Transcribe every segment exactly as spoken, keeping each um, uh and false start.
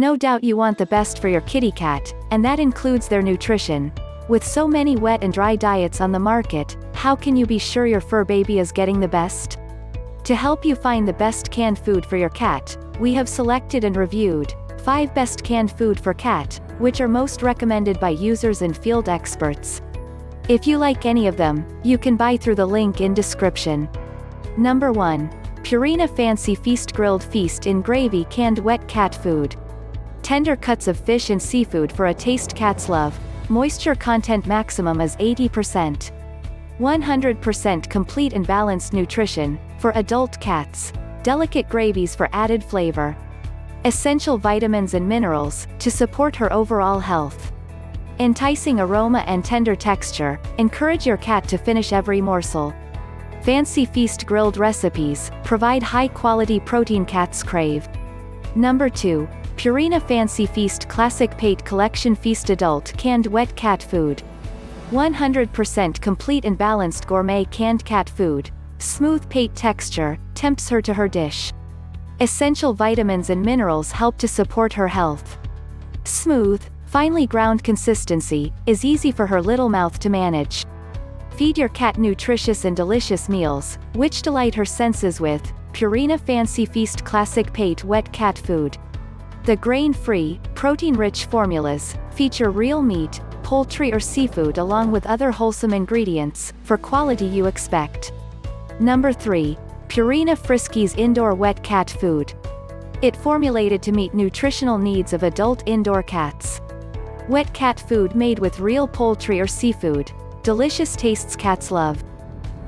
No doubt you want the best for your kitty cat, and that includes their nutrition. With so many wet and dry diets on the market, how can you be sure your fur baby is getting the best? To help you find the best canned food for your cat, we have selected and reviewed five best canned food for cat, which are most recommended by users and field experts. If you like any of them, you can buy through the link in description. Number one. Purina Fancy Feast Grilled Feast in Gravy Canned Wet Cat Food. Tender cuts of fish and seafood for a taste cats love. Moisture content maximum is eighty percent. one hundred percent complete and balanced nutrition for adult cats. Delicate gravies for added flavor. Essential vitamins and minerals to support her overall health. Enticing aroma and tender texture encourage your cat to finish every morsel. Fancy Feast grilled recipes provide high-quality protein cats crave. Number two. Purina Fancy Feast Classic Pate Collection Feast Adult Canned Wet Cat Food. one hundred percent complete and balanced gourmet canned cat food. Smooth pate texture tempts her to her dish. Essential vitamins and minerals help to support her health. Smooth, finely ground consistency is easy for her little mouth to manage. Feed your cat nutritious and delicious meals, which delight her senses with Purina Fancy Feast Classic Pate Wet Cat Food. The grain-free, protein-rich formulas feature real meat, poultry or seafood along with other wholesome ingredients, for quality you expect. Number three. Purina Friskies Indoor Wet Cat Food. It formulated to meet nutritional needs of adult indoor cats. Wet cat food made with real poultry or seafood. Delicious tastes cats love.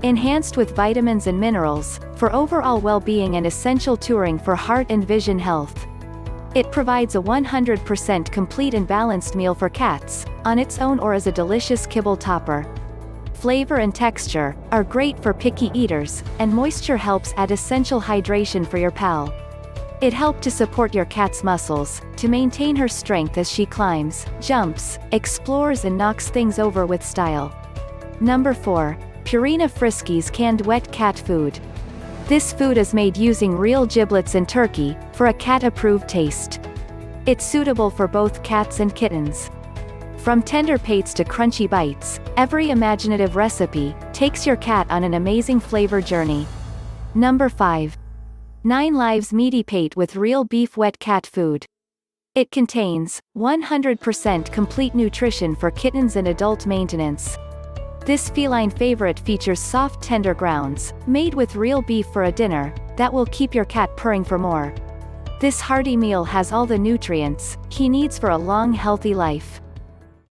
Enhanced with vitamins and minerals, for overall well-being and essential touring for heart and vision health. It provides a one hundred percent complete and balanced meal for cats, on its own or as a delicious kibble topper. Flavor and texture are great for picky eaters, and moisture helps add essential hydration for your pal. It helped to support your cat's muscles, to maintain her strength as she climbs, jumps, explores and knocks things over with style. Number four. Purina Friskies Canned Wet Cat Food. This food is made using real giblets and turkey, for a cat-approved taste. It's suitable for both cats and kittens. From tender pates to crunchy bites, every imaginative recipe takes your cat on an amazing flavor journey. Number five. Nine Lives Meaty Pate with Real Beef Wet Cat Food. It contains one hundred percent complete nutrition for kittens and adult maintenance. This feline favorite features soft tender grounds, made with real beef for a dinner, that will keep your cat purring for more. This hearty meal has all the nutrients he needs for a long healthy life.